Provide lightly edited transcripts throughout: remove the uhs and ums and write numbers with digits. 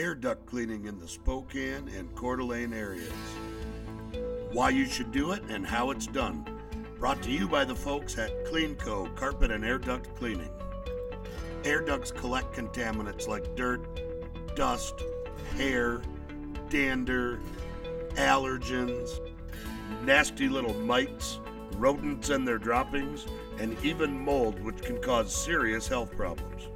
air duct cleaning in the Spokane and Coeur d'Alene areas. Why you should do it and how it's done. Brought to you by the folks at CleanCo Carpet and Air Duct Cleaning. Air ducts collect contaminants like dirt, dust, hair, dander, allergens, nasty little mites, rodents and their droppings, and even mold, which can cause serious health problems.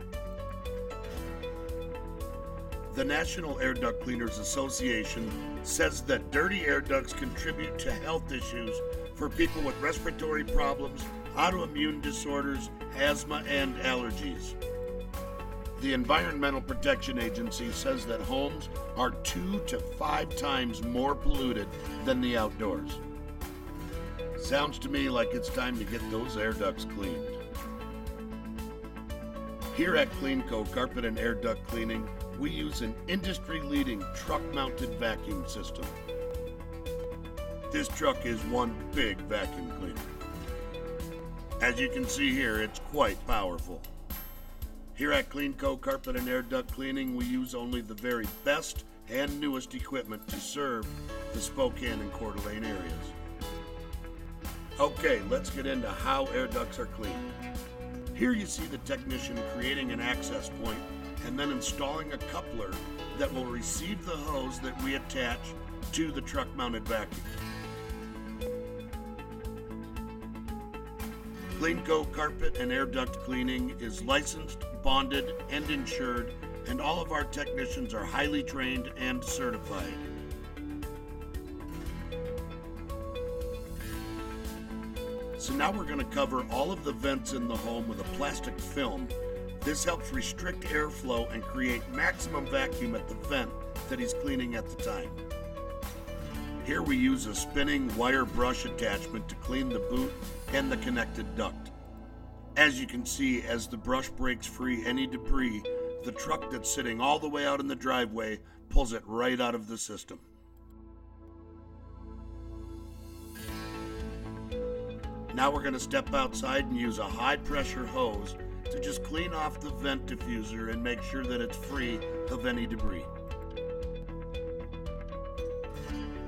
The National Air Duct Cleaners Association says that dirty air ducts contribute to health issues for people with respiratory problems, autoimmune disorders, asthma, and allergies. The Environmental Protection Agency says that homes are 2 to 5 times more polluted than the outdoors. Sounds to me like it's time to get those air ducts cleaned. Here at CleanCo Carpet and Air Duct Cleaning, we use an industry-leading truck-mounted vacuum system. This truck is one big vacuum cleaner. As you can see here, it's quite powerful. Here at CleanCo Carpet and Air Duct Cleaning, we use only the very best and newest equipment to serve the Spokane and Coeur d'Alene areas. Okay, let's get into how air ducts are cleaned. Here you see the technician creating an access point and then installing a coupler that will receive the hose that we attach to the truck-mounted vacuum. CleanCo Carpet and Air Duct Cleaning is licensed, bonded, and insured, and all of our technicians are highly trained and certified. So now we're going to cover all of the vents in the home with a plastic film. This helps restrict airflow and create maximum vacuum at the vent that he's cleaning at the time. Here we use a spinning wire brush attachment to clean the boot and the connected duct. As you can see, as the brush breaks free any debris, the truck that's sitting all the way out in the driveway pulls it right out of the system. Now we're going to step outside and use a high pressure hose to just clean off the vent diffuser and make sure that it's free of any debris.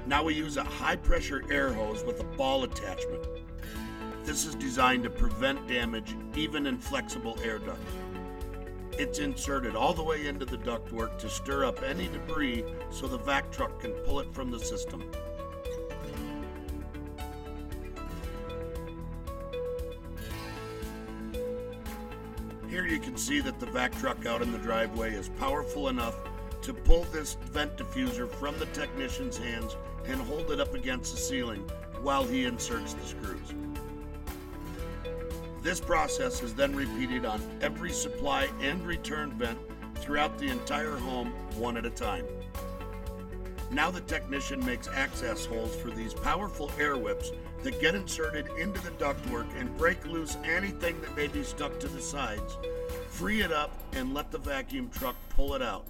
Now we use a high pressure air hose with a ball attachment. This is designed to prevent damage even in flexible air ducts. It's inserted all the way into the ductwork to stir up any debris so the vac truck can pull it from the system. Here you can see that the vac truck out in the driveway is powerful enough to pull this vent diffuser from the technician's hands and hold it up against the ceiling while he inserts the screws. This process is then repeated on every supply and return vent throughout the entire home, one at a time. Now the technician makes access holes for these powerful air whips that get inserted into the ductwork and break loose anything that may be stuck to the sides, free it up, and let the vacuum truck pull it out.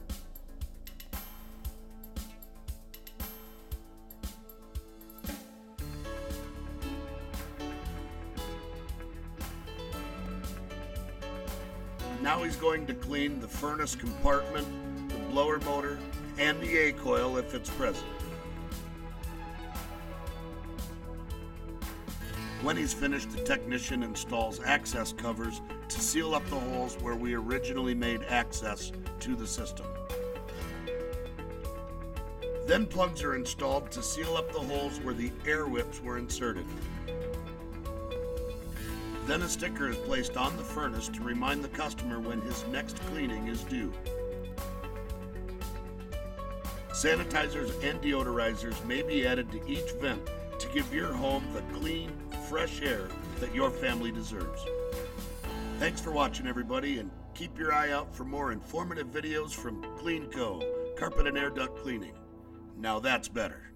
Now he's going to clean the furnace compartment, the blower motor, and the A-coil if it's present. When he's finished, the technician installs access covers to seal up the holes where we originally made access to the system. Then plugs are installed to seal up the holes where the air whips were inserted. Then a sticker is placed on the furnace to remind the customer when his next cleaning is due. Sanitizers and deodorizers may be added to each vent to give your home the clean, fresh air that your family deserves. Thanks for watching, everybody, and keep your eye out for more informative videos from CleanCo Carpet and Air Duct Cleaning. Now that's better.